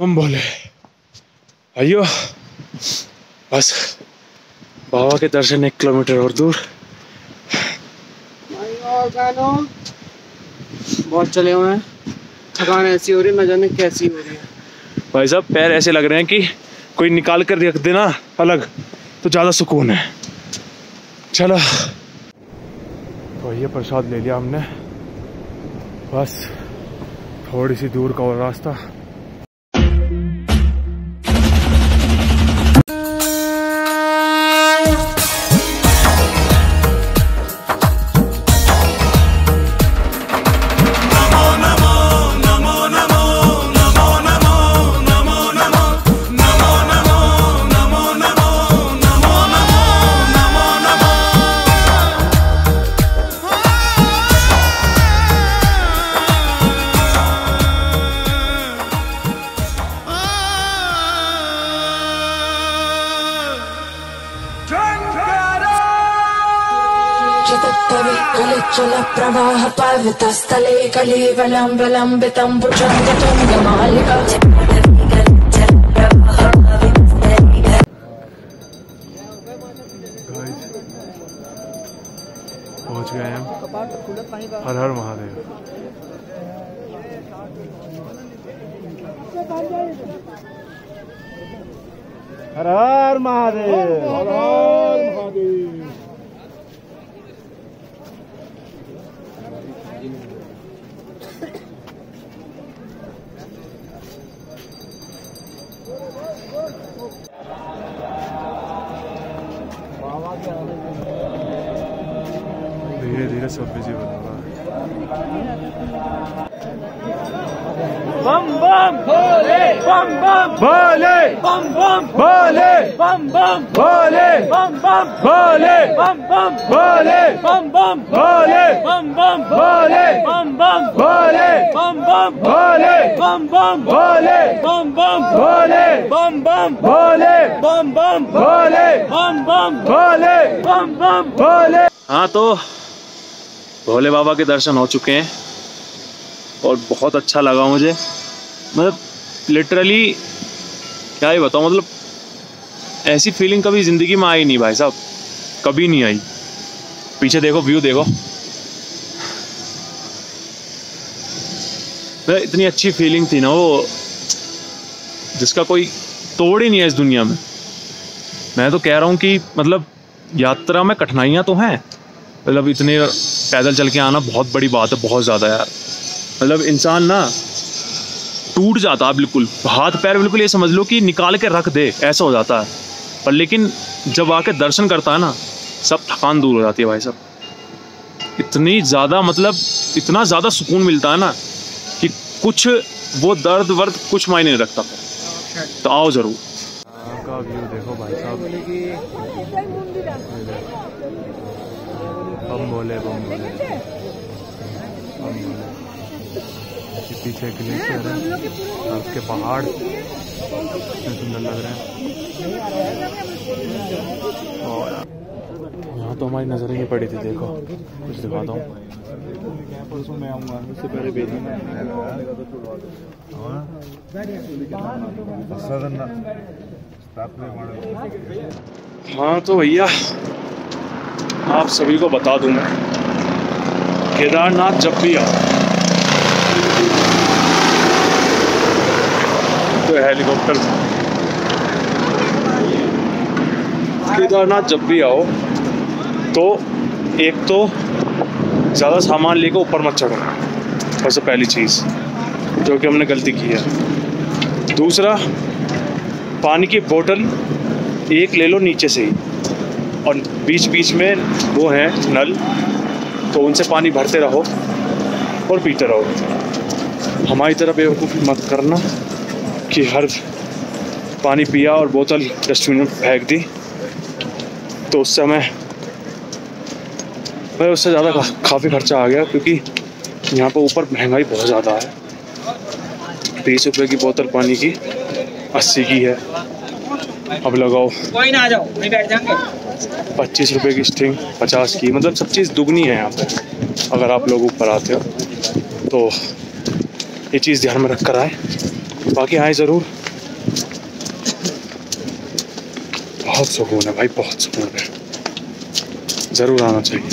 हम बोले अयो बस बाबा के दर्शन 1 किलोमीटर और दूर। बहुत चले हुए हैं, थकान ऐसी हो रही है न जाने कैसी हो रही है भाई साहब, पैर ऐसे लग रहे हैं कि कोई निकाल कर रख देना अलग तो ज़्यादा सुकून है। चलो तो ये प्रसाद ले लिया हमने, बस थोड़ी सी दूर का और रास्ता। प्रवाह पार्वतस्थले कलेवलं विलम्बितं भुजङ्गं गमालिकां। पहुंच गए हम। हर हर महादेव। हर हर महादेव। धीरे धीरे सब बिजी बना रहा है। बम बम भोले, बम बम भोले, बम बम भोले, बम बम भोले, बम बम भोले, बम बम भोले, बम बम भोले, बम बम भोले, बम बम भोले, बम बम भोले, बम बम भोले, बम बम भोले, बम बम भोले, बम बम भोले, बम बम भोले, बम बम भोले। हाँ तो भोले बाबा के दर्शन हो चुके हैं और बहुत अच्छा लगा मुझे, मतलब लिटरली क्या ही बताऊँ, मतलब ऐसी फीलिंग कभी ज़िंदगी में आई नहीं भाई साहब, कभी नहीं आई। पीछे देखो व्यू देखो, मतलब इतनी अच्छी फीलिंग थी ना वो, जिसका कोई तोड़ ही नहीं है इस दुनिया में। मैं तो कह रहा हूँ कि मतलब यात्रा में कठिनाइयाँ तो हैं, मतलब इतने पैदल चल के आना बहुत बड़ी बात है, बहुत ज़्यादा यार, मतलब इंसान ना टूट जाता है बिल्कुल, हाथ पैर बिल्कुल ये समझ लो कि निकाल के रख दे ऐसा हो जाता है। पर लेकिन जब आके दर्शन करता है ना, सब थकान दूर हो जाती है भाई साहब, इतनी ज़्यादा मतलब इतना ज़्यादा सुकून मिलता है ना कि कुछ वो दर्द वर्द कुछ मायने नहीं रखता। तो आओ ज़रूर। का व्यू देखो भाई साहब, बम बोले बम बोले बम बोले। पीछे ग्लेशियर है, उसके पहाड़ कितने सुंदर लग रहे हैं। और यहाँ तो हमारी नजर नहीं पड़ी थी, देखो कुछ दिखाता हूँ। हाँ तो भैया आप सभी को बता दूं मैं, केदारनाथ जब भी आओ तो हेलीकॉप्टर, केदारनाथ जब भी आओ तो एक तो ज़्यादा सामान लेकर ऊपर मत चढ़ना, सबसे पहली चीज़ जो कि हमने गलती की है। दूसरा, पानी की बोतल एक ले लो नीचे से ही, और बीच बीच में वो हैं नल, तो उनसे पानी भरते रहो और पीते रहो। हमारी तरह बेवकूफ़ी मत करना कि हर पानी पिया और बोतल डस्टबिन में फेंक दी, तो उससे हमें उससे ज़्यादा काफ़ी खर्चा आ गया, क्योंकि यहाँ पर ऊपर महंगाई बहुत ज़्यादा है। 30 रुपये की बोतल पानी की 80 की है, अब लगाओ कोई ना आ जाओ नहीं बैठ जाएंगे। 25 रुपए की स्ट्रिंग 50 की, मतलब सब चीज़ दुगनी है यहाँ पे। अगर आप लोग ऊपर आते हो तो ये चीज़ ध्यान में रख कर आए। बाकी आए ज़रूर। बहुत सुकून है भाई, बहुत सुकून है, ज़रूर आना चाहिए।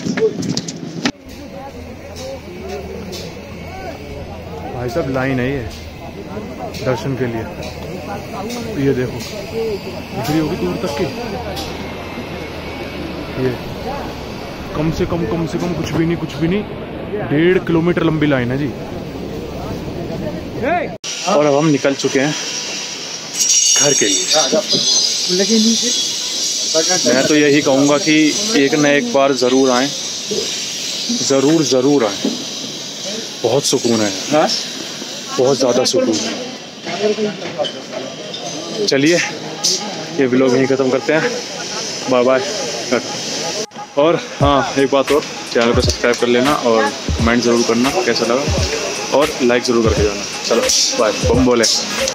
भाई साहब लाइन है ये दर्शन के लिए, ये देखो दिख रही होगी दूर तक की। ये कम से कम कुछ भी नहीं 1.5 किलोमीटर लंबी लाइन है जी। और अब हम निकल चुके हैं घर के लिए। मैं तो यही कहूँगा कि एक न एक बार ज़रूर आएँ, ज़रूर आएँ। बहुत सुकून है, बहुत ज़्यादा सुकून है। चलिए ये व्लॉग यहीं ख़त्म करते हैं, बाय बाय। और हाँ एक बात और, चैनल को सब्सक्राइब कर लेना और कमेंट ज़रूर करना कैसा लगा, और लाइक ज़रूर करके जाना। चलो बाय, बम बोले।